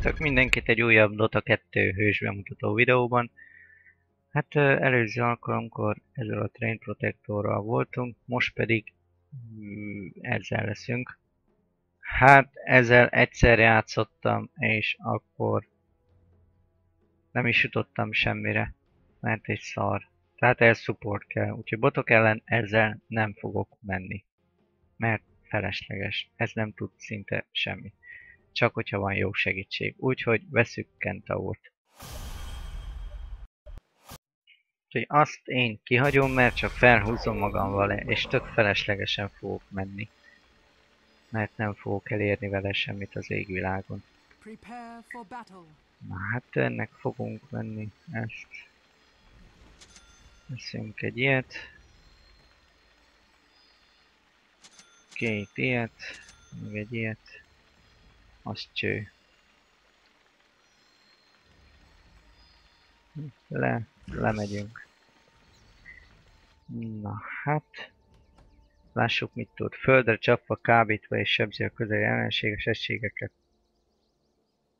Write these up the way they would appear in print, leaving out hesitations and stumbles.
Köszöntök mindenkit egy újabb Dota 2 hős bemutató videóban. Hát előző alkalomkor ezzel a train protectorral voltunk, most pedig ezzel leszünk. Hát ezzel egyszer játszottam, és akkor nem is jutottam semmire, mert egy szar. Tehát ez support kell, úgyhogy botok ellen ezzel nem fogok menni, mert felesleges, ez nem tud szinte semmit. Csak hogyha van jó segítség. Úgyhogy veszük Centaurt. Úgyhogy azt én kihagyom, mert csak felhúzom magam vele, és tök feleslegesen fogok menni. Mert nem fogok elérni vele semmit az égvilágon. Na hát ennek fogunk menni ezt. Veszünk egy ilyet. Két ilyet. Még egy ilyet. Az cső. Lemegyünk. Na hát. Lássuk mit tud. Földre csapva, kábítva és sebzi a közeli ellenséges egységeket.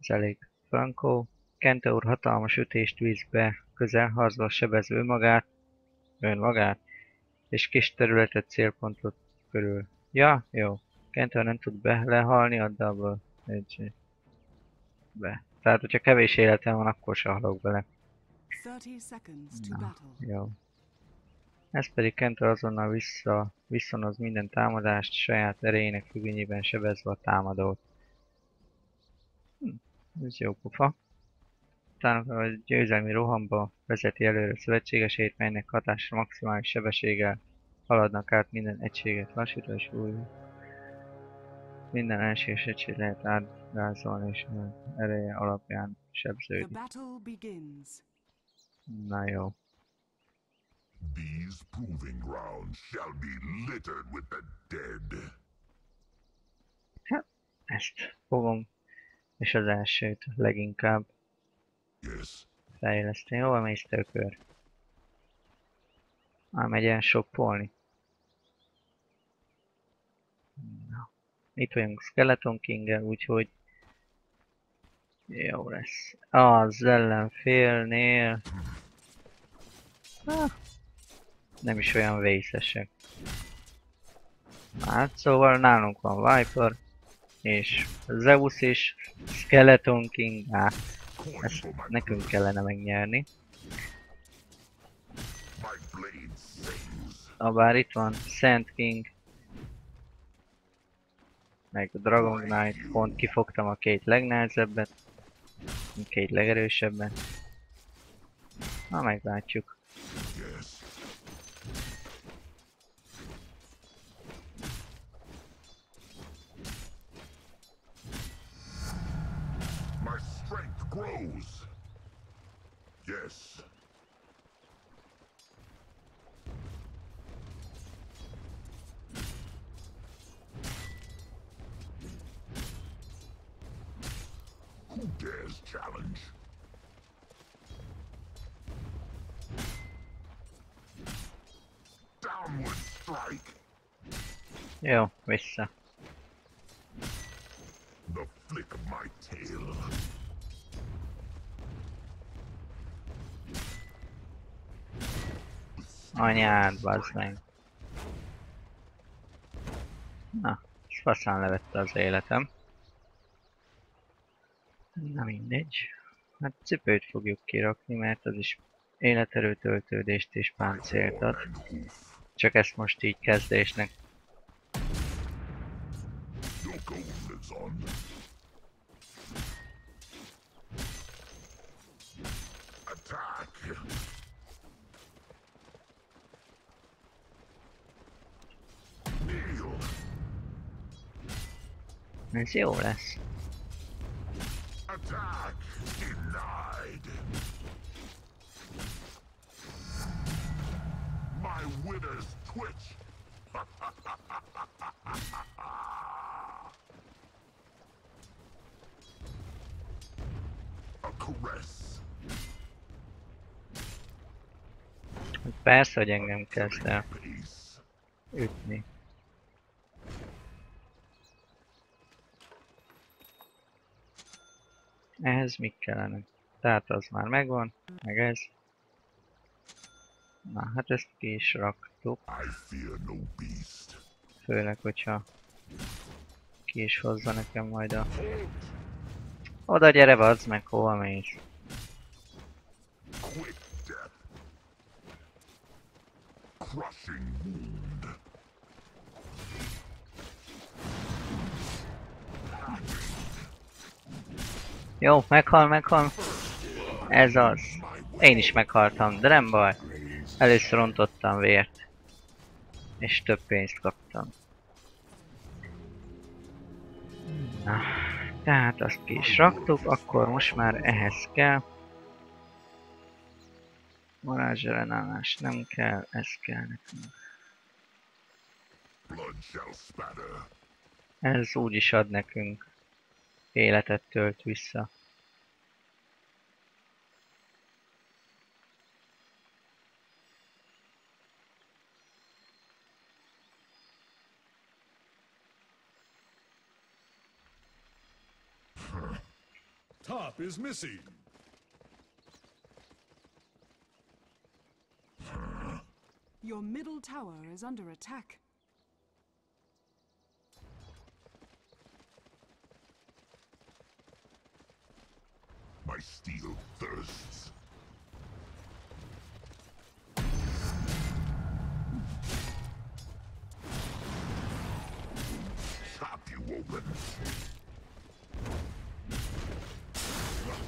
Ez elég. Franco. Centaur hatalmas ütést visz be közelharcba, sebezve önmagát. És kis területet célpontot körül. Ja, jó. Centaur nem tud lehalni, add abba. Be. Tehát, hogyha kevés életem van, akkor se halok bele. Na, jó. Ez pedig Centaur azonnal viszonoz minden támadást, saját erejének függvényében sebezve a támadót. Ez jó pofa. Utána a győzelmi rohamba vezeti előre szövetségesét, melynek hatásra maximális sebességgel haladnak át minden egységet, lassítva és újra. Minden ellenséges egység lehet átgázolni és ereje alapján sebződni. Na jó. Hát, ezt fogom. És az elsőt leginkább fejleszteni. Hova mész tökör? Már megyen soppolni. Itt vagyunk Skeleton King-el, úgyhogy jó lesz. Az ellenfélnél nem is olyan vészesek. Hát szóval nálunk van Viper, és Zeus és Skeleton King. Ezt nekünk kellene megnyerni. Habár itt van Sand King. Meg a Dragon Knight, pont kifogtam a két legnehezebbet, a két legerősebbet. Na, meglátjuk. Jó, vissza. Anyád, bazd meg. Na, és faszán levette az életem. Na mindegy. Hát cipőt fogjuk kirakni, mert az is életerőtöltődést és páncélt ad. Csak ezt most így kezdésnek. Ez jó lesz. Persze, hogy engem kezd el ütni. Ehhez mik kellene? Tehát az már megvan, meg ez. Na, hát ezt ki is raktuk. Főleg, hogyha ki is hozza nekem majd a... Oda gyere, bazd meg, hova mész? Jó, meghal, meghal. Ez az. Én is meghaltam, de nem baj. Először rontottam vért. És több pénzt kaptam. Na, tehát azt ki is raktuk, akkor most már ehhez kell. Varázsellenállás nem kell, ez kell nekünk. Ez úgyis ad nekünk. Életet tölt vissza. Top is missing. Your middle tower is under attack. My steel thirsts. Chop you open.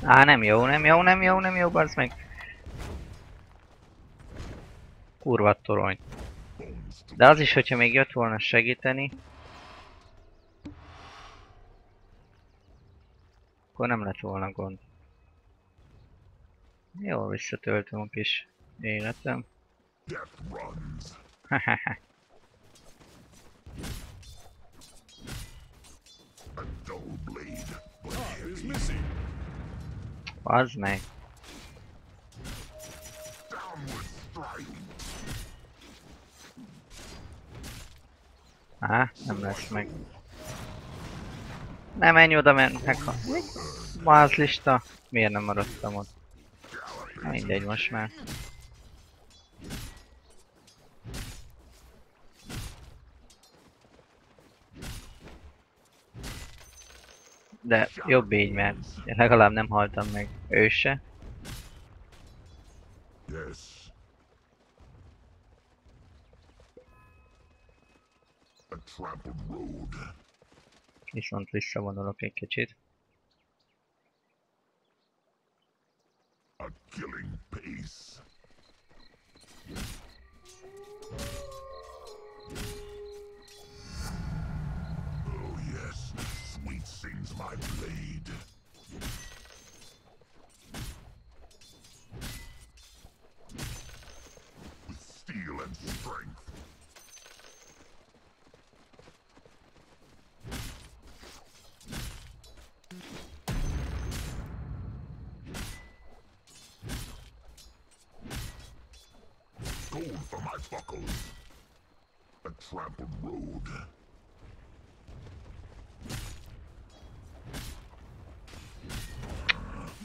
Á, nem jó, nem jó, nem jó, nem jó, bazd meg. Kurva torony. De az is, hogyha még jött volna segíteni, akkor nem lett volna gond. Jól visszatöltöm a kis életem. Hahaha. Bazd meg. Á, nem lesz meg. Nem, menj oda, mennek a... Vázlista. Miért nem maradtam ott? Mindegy most már. De jobb így, mert legalább nem haltam meg ő se. Viszont visszavonulok egy kicsit.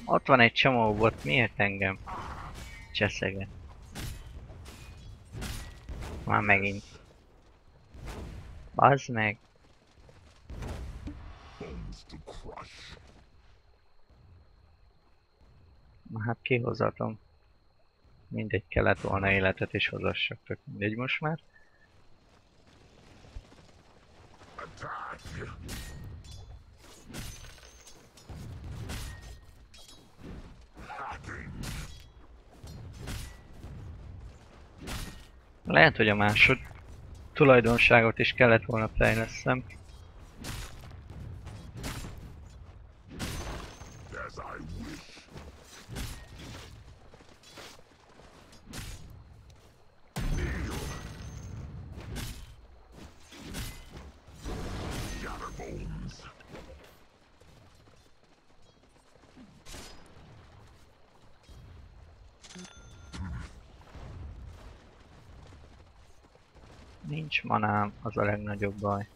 Ott van egy csomó bot, miért engem cseszeget? Már megint. Bazd meg! Na hát kihozatom. Mindegy, kellett volna életet is hozassak, tök mindegy most már. Lehet, hogy a másod tulajdonságot is kellett volna fejlesztem. Nincs manám, az a legnagyobb baj.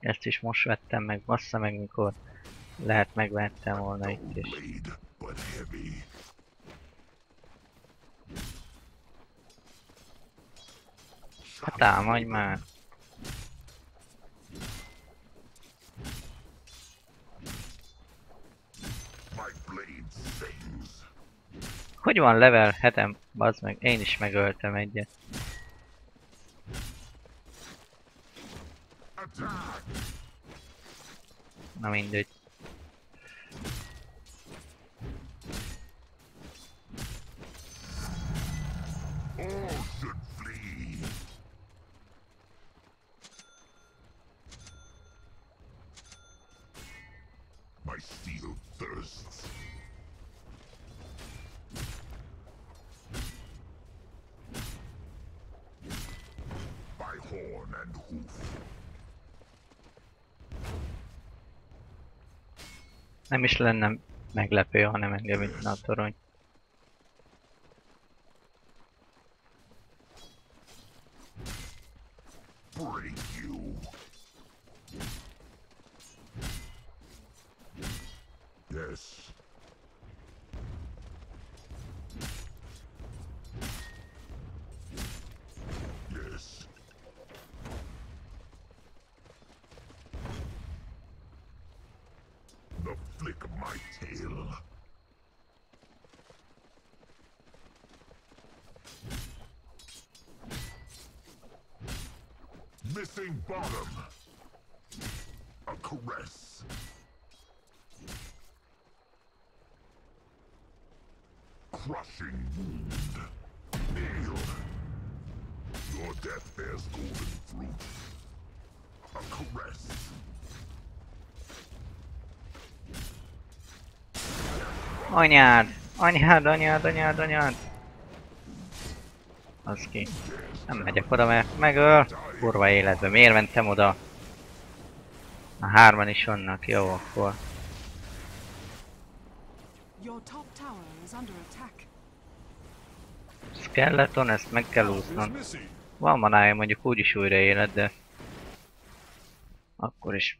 Ezt is most vettem meg, bassza meg, mikor lehet megvettem volna itt is. Hát támadj már! Hogy van level 7-em? Bazd meg, én is megöltem egyet. Na mindegy. Nem is lenne meglepő, ha nem engem ütne a torony. Missing bottom. A caress. Crushing wound. Nail. Your death bears golden fruit. A caress. Anyád! Anyád, anyád, anyád, anyád! Az ki. Nem megyek oda, mert megöl. Kurva életbe. Miért mentem oda? A hárman is vannak. Jó, akkor. Skeleton, ezt meg kell úsznom. Van manája, mondjuk úgyis újra élet, de... Akkor is.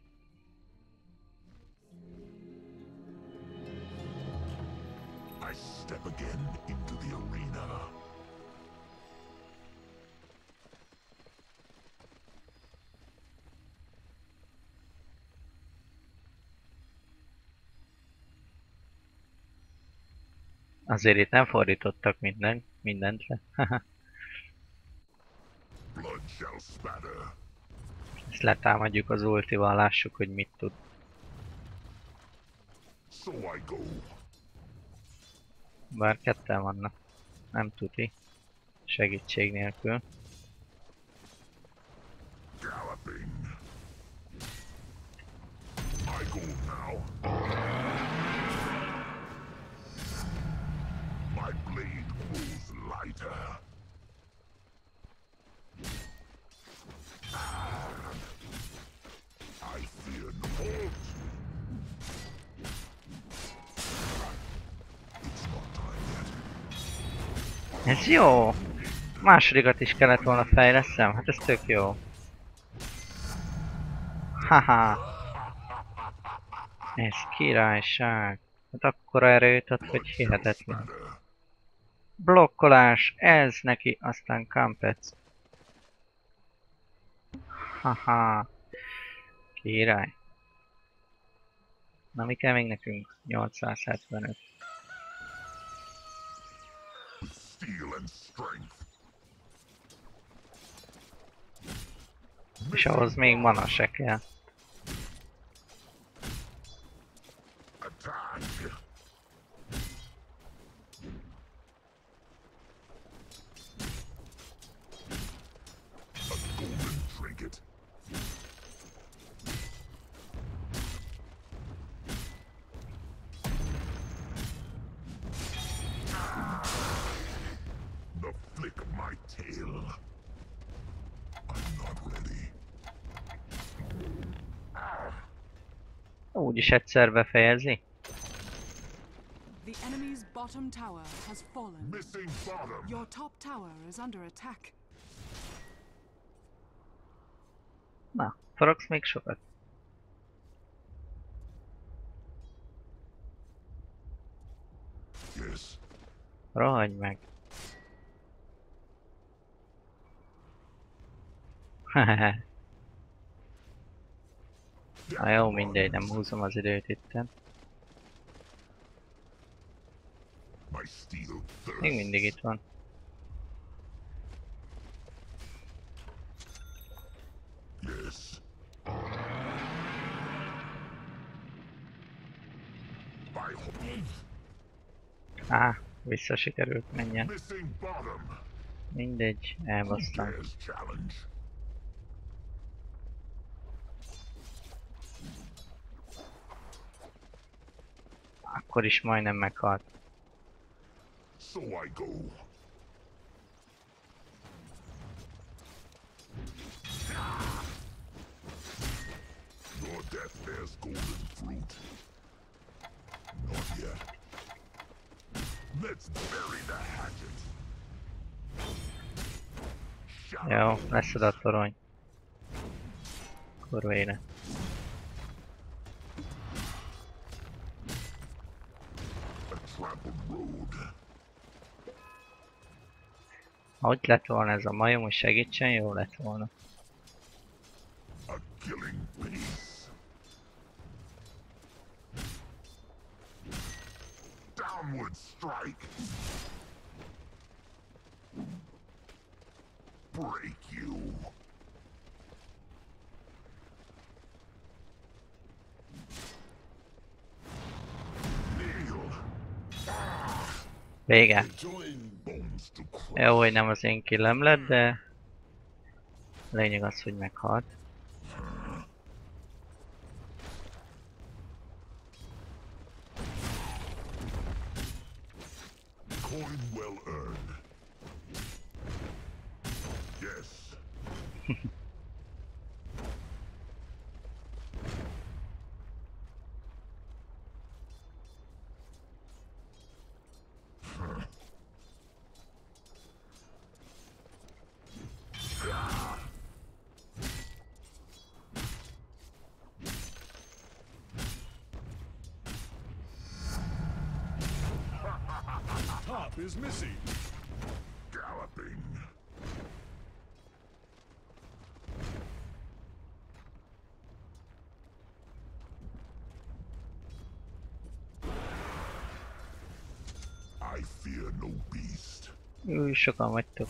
Azért itt nem fordítottak mindent le. Ezt letámadjuk az ultival, lássuk, hogy mit tud. Bár ketten vannak. Nem tuti. Segítség nélkül. Ez jó! Másodikat is kellett volna fejleszem, hát ez tök jó. Haha! Ez királyság! Hát akkora erőt ad, hogy hihetetlen. Blokkolás, ez neki, aztán kampec. Haha! Király! Na mi kell még nekünk? 875. És ahhoz még mana se kell. Úgyis egyszer befejezi. The enemy's bottom tower has fallen. Your top tower is under attack. Na, faragsz még sokat. Rohanj meg! Hehehe. Na jó, mindegy, nem húzom az időt itten. Még mindig itt van. Á, vissza sikerült, menjen. Mindegy, elbasztam. Akkor is majdnem meghalt. Jó, lesz oda a torony. Kurva élet. Ahogy lett volna ez a majom, hogy segítsen, jó lett volna. Vége. Jó, hogy nem az én killem lett, de lényeg az, hogy meghalt. Is missing. Galloping. I fear no beast. Új, sokan vagytok.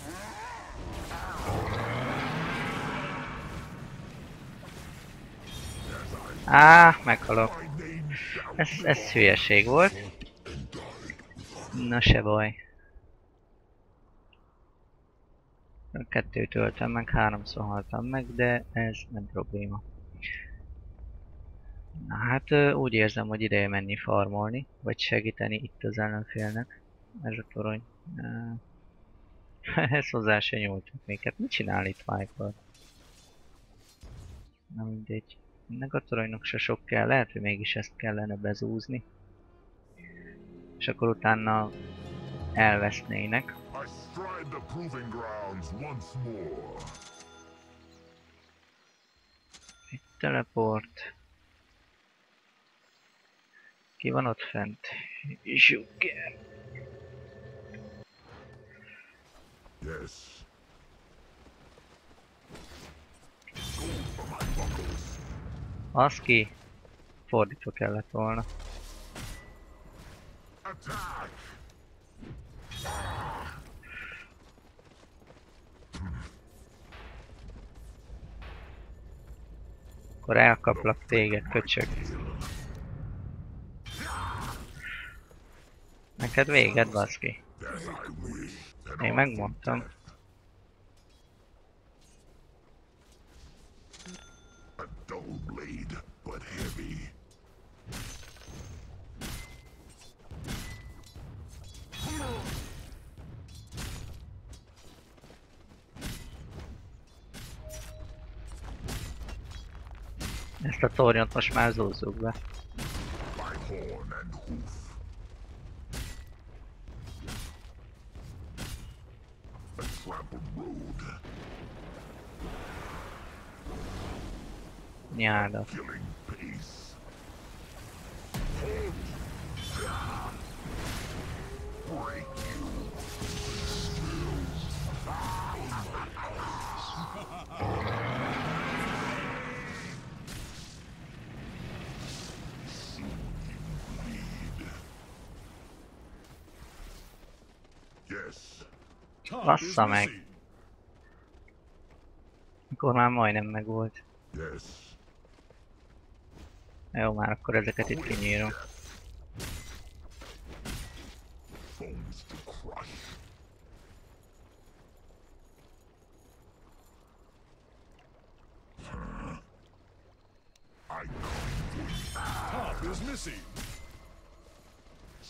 Á, meghalok. Ez hülyeség volt. Na se baj. Kettőt öltem meg, háromszor haltam meg, de ez nem probléma. Na hát úgy érzem, hogy ideje menni farmolni, vagy segíteni itt az ellenfélnek. Ez a torony. Ez hozzá se nyújtott minket. Mit csinál itt Viper? Na mindegy. Ennek a toronynak se sok kell, lehet, hogy mégis ezt kellene bezúzni. És akkor utána elvesznének. Egy teleport. Ki van ott fent? Zsuker. Yes. Az ki? Fordítva kellett volna. Akkor elkaplak téged, köcsög. Neked véged, baszki. Én megmondtam. Ezt a tornyot most már zúzzuk be. Nyáda. Bassza meg. Akkor már majdnem megvolt. Jó, már akkor ezeket itt kinyírom.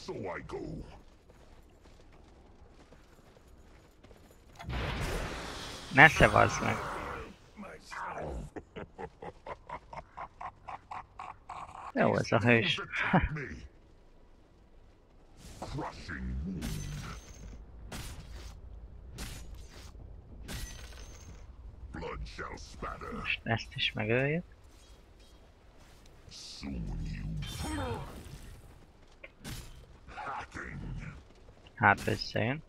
So I go. Ne szavazz meg. Jó, ez a hős. Most ezt is megöljük. Hát összejön.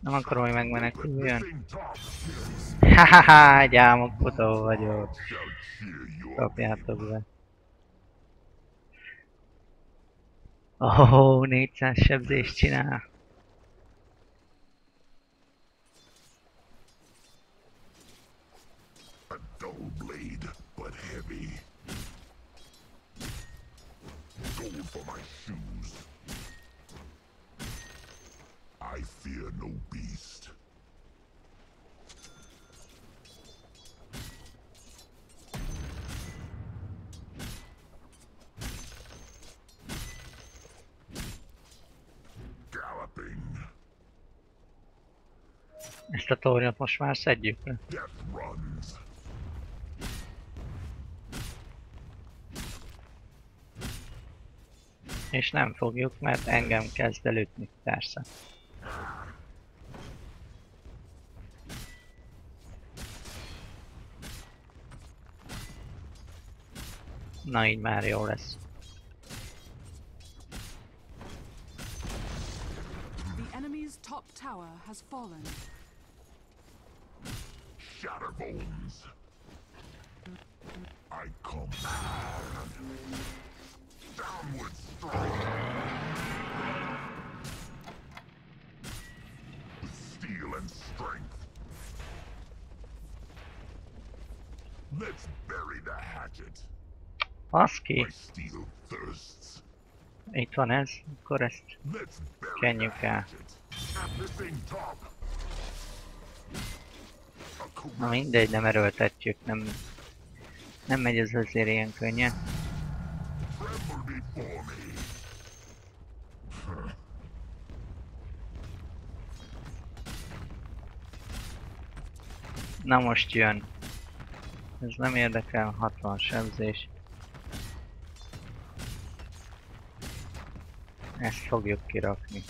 Nem akarom, hogy megmeneküljön. Hahaha, gyámok, futó vagyok. Kapjátok be. Oh, 400 sebzést csinál. Ezt a tornyot most már szedjük le. És nem fogjuk, mert engem kezd elütni, persze. Na így már jó lesz. The enemy's top tower has fallen. Shatterbones. I come downward strike. With steel and strength. Let's bury the hatchet. Baszki. Itt van ez, akkor ezt kenjük el. Na mindegy, nem erőltetjük, nem megy ez azért ilyen könnyen. Na most jön. Ez nem érdekel, 60 sebzés. Ezt fogjuk kirakni.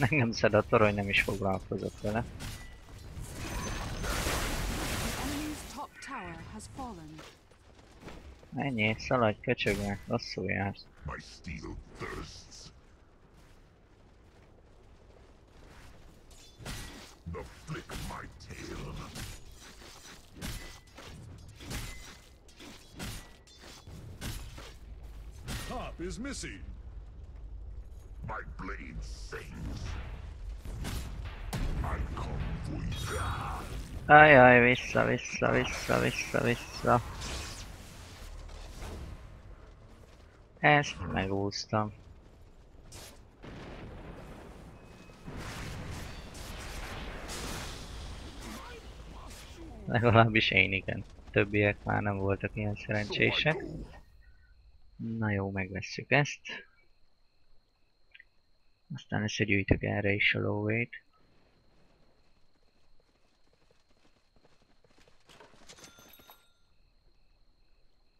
Engem szed a torony, nem is foglalkozott vele. Ennyi, szaladj, köcsögnek, lasszul jársz. Is missing. My blade sings. I come for you. Ajaj, vissza. Ezt megúsztam. Legalábbis én igen. Többiek már nem voltak ilyen szerencsések. Na jó, megvesszük ezt. Aztán összegyűjtök erre is a lóvét.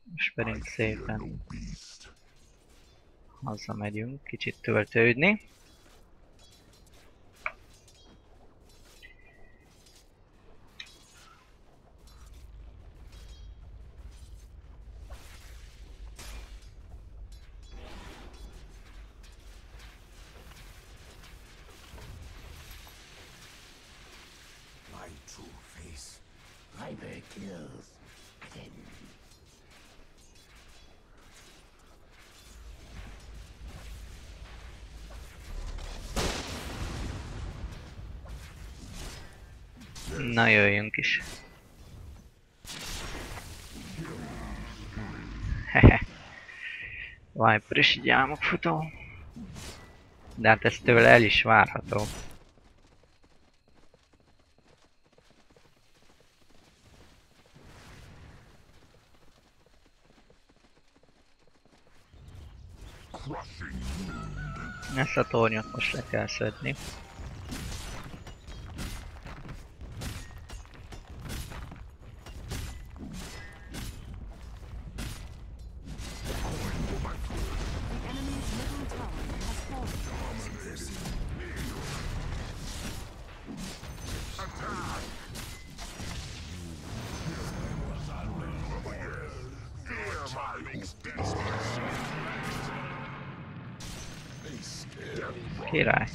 Most pedig szépen hazamegyünk, kicsit töltődni. true face. Viper kills again. Na, jöjjünk is. Hehe. Viper is így álmokfutó. De hát ez tőle el is várható. Ezt a tornyot most le kell szedni. Király.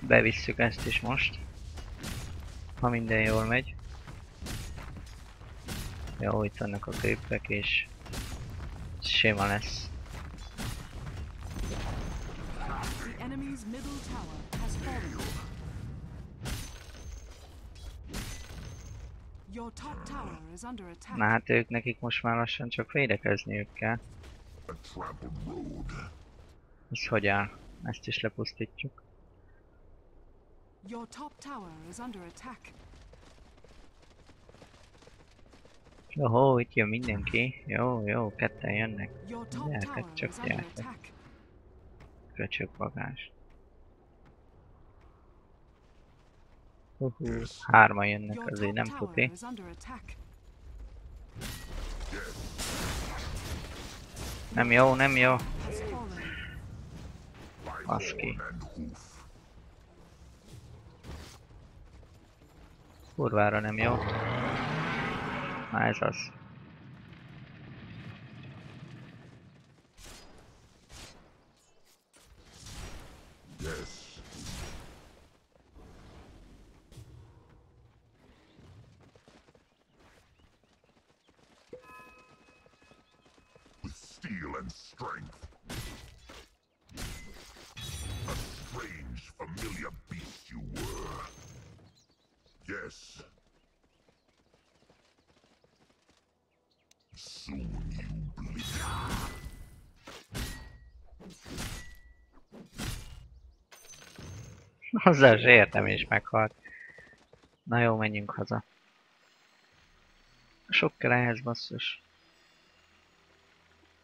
Bevisszük ezt is most, ha minden jól megy. Jó, itt vannak a creepek és sima lesz. Na hát ők nekik most már lassan csak védekezniük kell. Ez hogy áll? Ezt is lepusztítjuk. Your top tower is under attack. Jó, itt jön mindenki. Jó, jó, ketten jönnek. Gyertek, csak gyertek. Köcsög bagás. Hárman jönnek, azért nem puti. Nem jó, nem jó. Baszki. Kurvára nem jó. Na ez az. Azzal se értem és meghalt. Na jó, menjünk haza. Sok kell ehhez, basszus.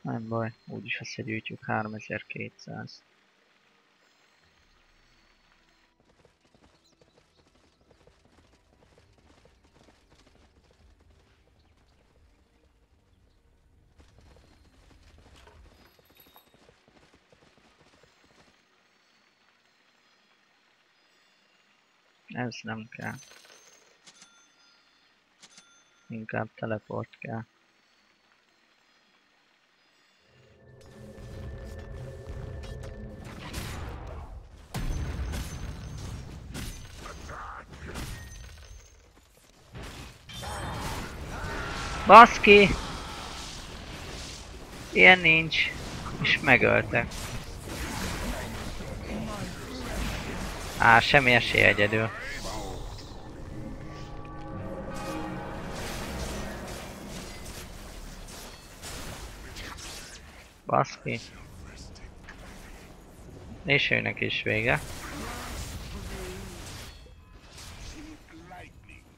Nem baj, úgyis összegyűjtjük 3200. Ez nem kell. Inkább teleport kell. Baszki! Ilyen nincs. És megöltek. Á, semmi esély egyedül. Baszki. És őnek is vége.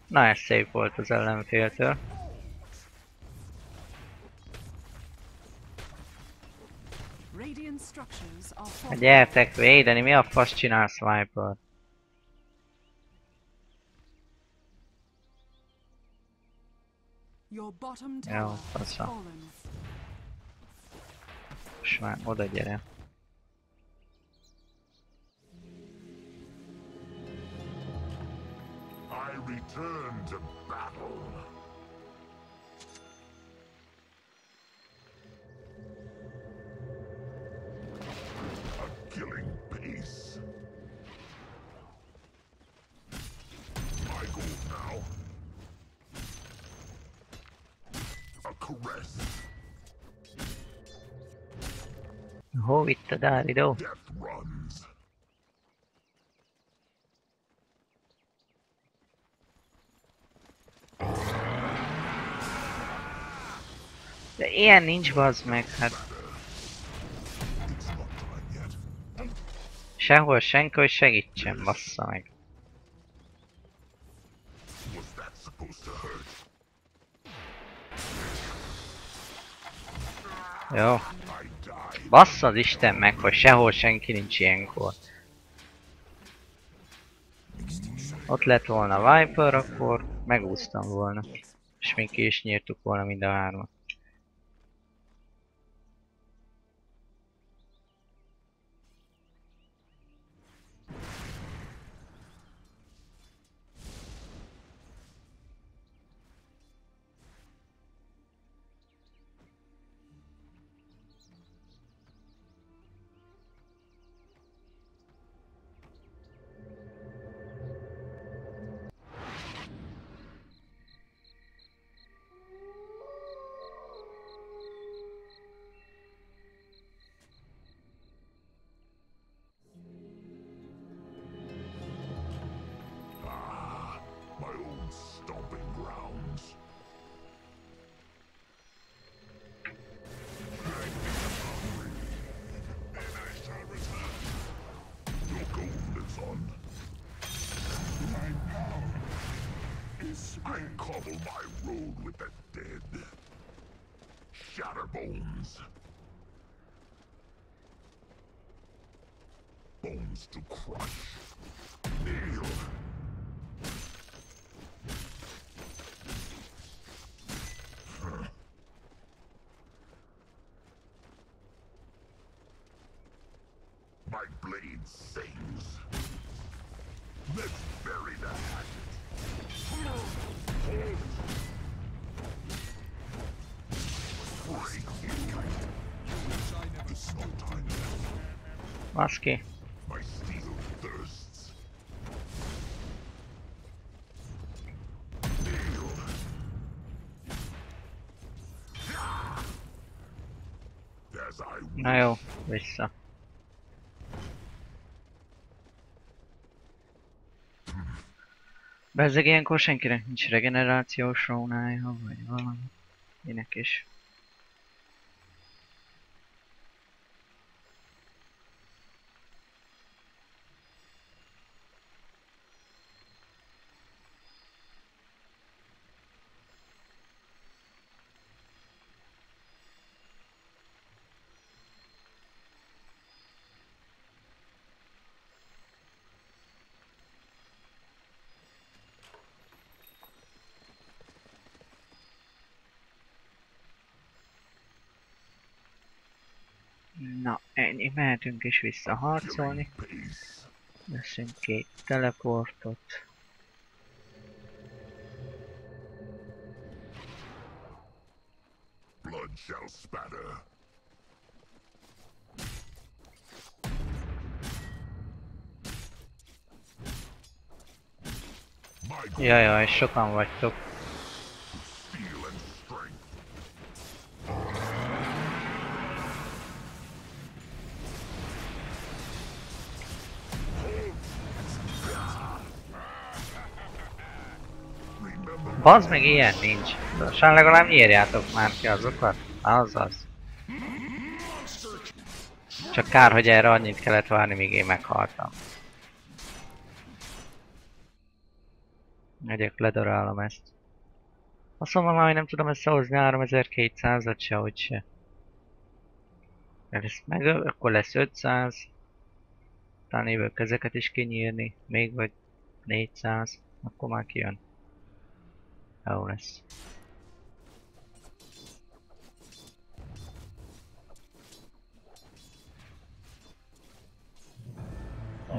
Na ez szép volt az ellenféltől. Hát gyertek védeni, mi a fasz csinálsz, Viper? Jó, fasza. Most már oda gyere. Return to battle. A killing pace. My goal now. A caress. Oh, itt a Dávidó. De ilyen nincs, bazd meg, hát. Sehol senki, hogy segítsen, bassza meg. Jó. Basszad Isten meg, hogy sehol senki nincs ilyenkor. Ott lett volna Viper, akkor megúsztam volna. És még ki is nyírtuk volna mind a hármat. Maszki. Na jó, vissza. Bezzeg ilyenkor senkinek nincs regenerációs rónája, vagy valami. Minek is. Na, ennyi, mehetünk is visszaharcolni. Veszünk két teleportot. Jajjaj, sokan vagytok. Bazd meg, ilyen nincs. Sán legalább nyírjátok már ki azokat. Azaz. Csak kár, hogy erre annyit kellett várni, míg én meghaltam. Megyek, ledarálom ezt. Azt mondom már, hogy nem tudom összehozni 3200-at sehogy se. Ezt meg, akkor lesz 500. Talán évek ezeket is kinyírni. Még vagy 400. Akkor már kijön. Jó lesz.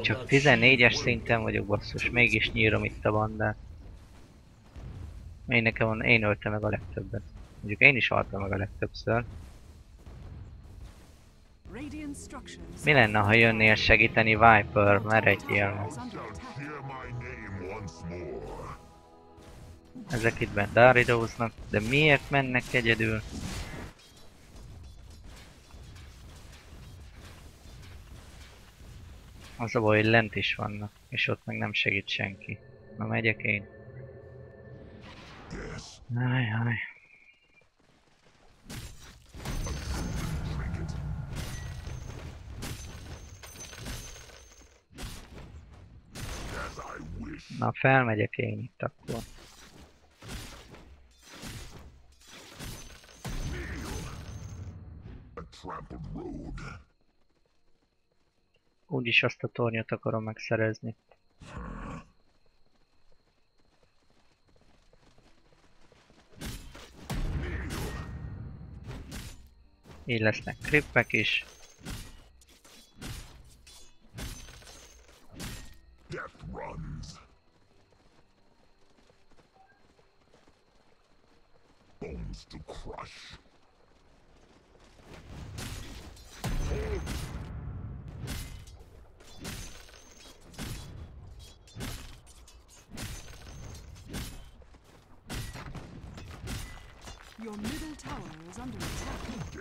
Csak 14-es szinten vagyok, basszus, mégis nyírom itt a bandát. Én öltem meg a legtöbbet. Mondjuk én is haltam meg a legtöbbször. Mi lenne, ha jönnél segíteni, Viper? Meredjél. Ezek itt bent dáridóznak, de miért mennek egyedül? Az a baj, hogy lent is vannak, és ott meg nem segít senki. Na megyek én. Ajjaj. Na, felmegyek én itt akkor. Úgyis azt a tornyot akarom megszerezni. Így lesznek krippek is.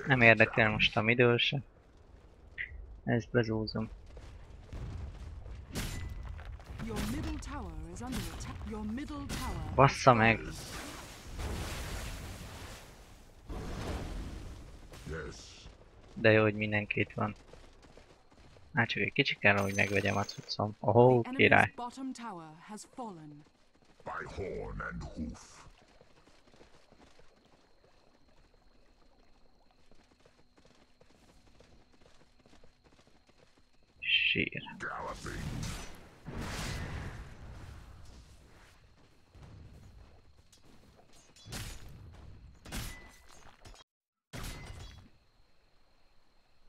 Nem érdekel most a idő se. Ezt bezúzom. Bassza meg! De jó, hogy mindenki itt van. Hát csak egy kicsi kell, hogy megvegyem a cuccom. Ohó, király! Sír.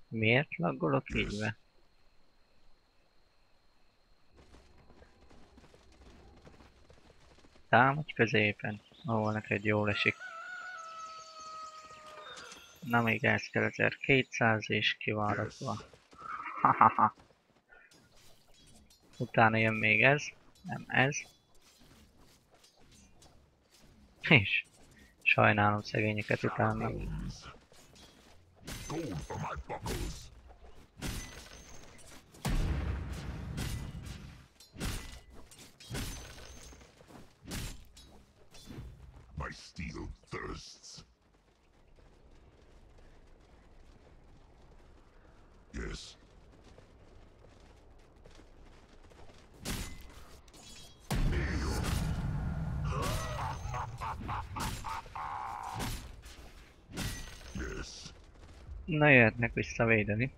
Miért laggolok így be? Támadj középen, ahol neked jól esik. Na még ez kell, 1200 és ki van rakva. Hahaha. Utána jön még ez, nem ez. És sajnálom szegényeket utána. Na, jöhetnek visszavédeni.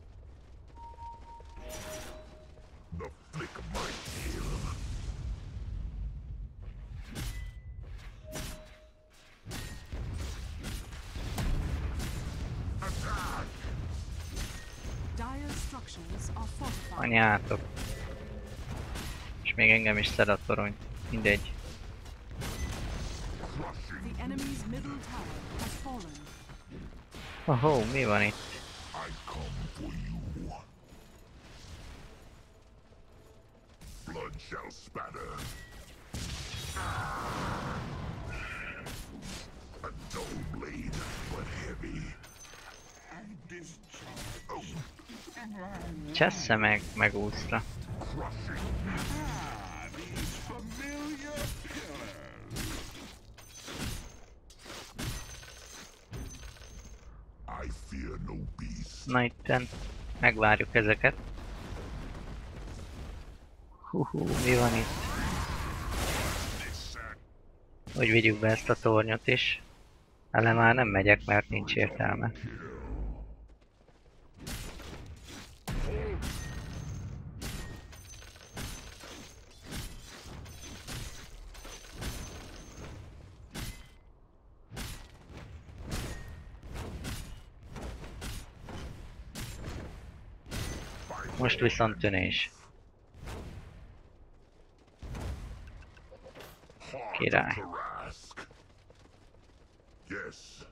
Anyátok. És még engem is szed a torony. Mindegy. Ohó, mi van itt? Csessze meg, megúszta. Na itten megvárjuk ezeket. Hú, mi van itt? Hogy vigyük be ezt a tornyot is. Ele már nem megyek, mert nincs értelme. Most viszont tűnés. Király. Yes.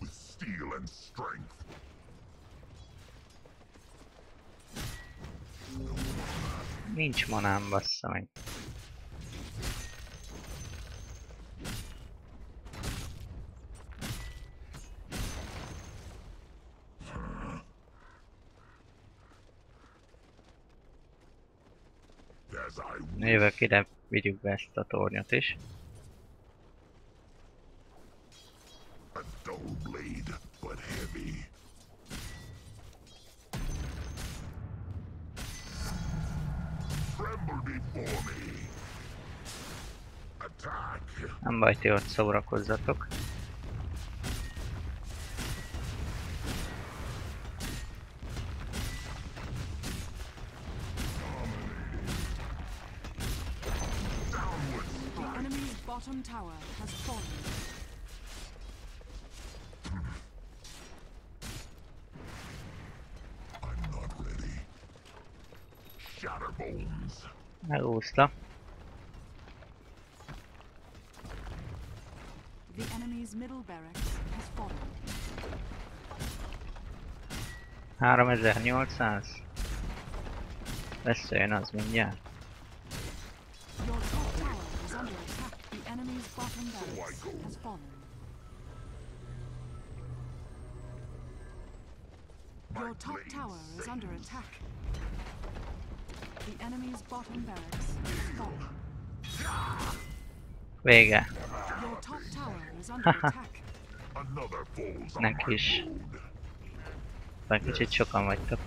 With steel and strength. Nincs manám, bassza meg. Jövök ide, vigyük be ezt a tornyot is. Nem baj, ti ott szórakozzatok. Elúszta. $3800. Összejön az mindjárt. Your top tower is under attack. The enemy's bottom barracks is falling. Vége. Your top tower is under attack. Another falls on my board. Bár kicsit sokan vagytok.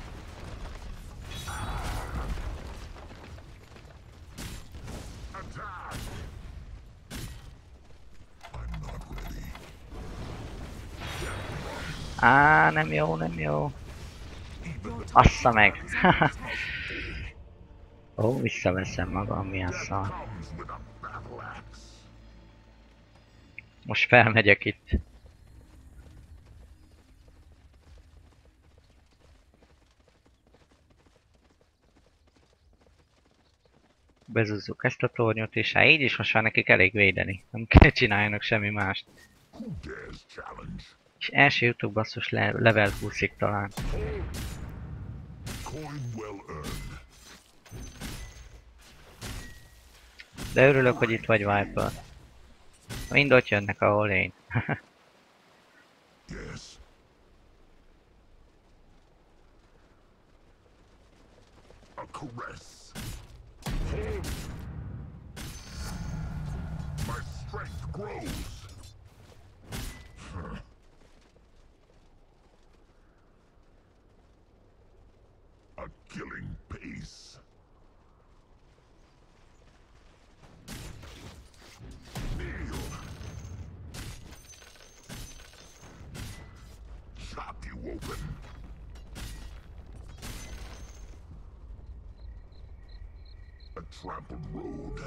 Á, nem jó, nem jó. Assza meg. Ó, visszaveszem magam, milyen szar. Most felmegyek itt. Bezúzzuk ezt a tornyot, és hát így is most már nekik elég védeni. Nem kell csináljanak semmi mást. És első jutok basszus level 20-ig talán. De örülök, hogy itt vagy, Viper. Mind ott jönnek, ahol én. Killing peace. Kneel. Chop you open. A trampled road.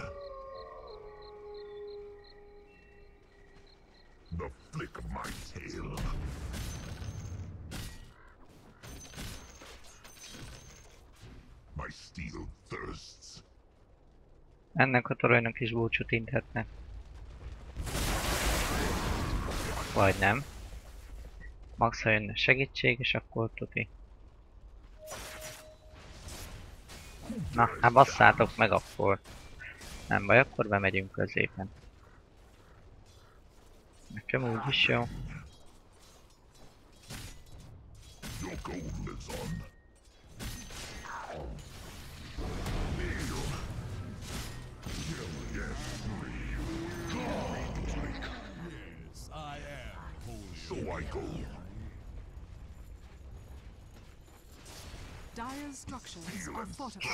The flick of my tail. Ennek a toronynak is búcsút inthetnek. Vagy nem. Max, ha jönne segítség, és akkor tuti. Na, hát basszátok meg akkor. Nem baj, akkor bemegyünk középen. Nekem úgyis jó.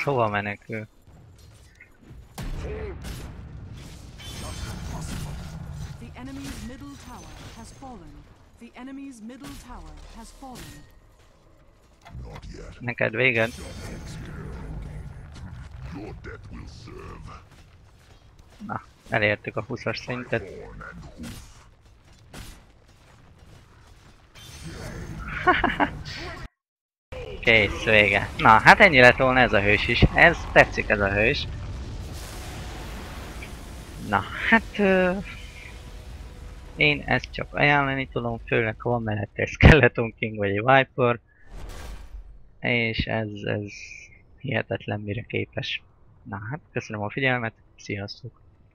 Szóval menekül. The enemy's middle tower has fallen. The enemy's middle tower has fallen. Not yet. Neked véged. Your death will serve. Na, elértük a 20-as szintet. Kész, vége. Na, hát ennyi lett volna ez a hős is. Ez tetszik, ez a hős. Na hát... én ezt csak ajánlani tudom, főleg ha van mellette egy Skeleton King vagy egy Viper. És ez hihetetlen mire képes. Na hát, köszönöm a figyelmet, sziasztok!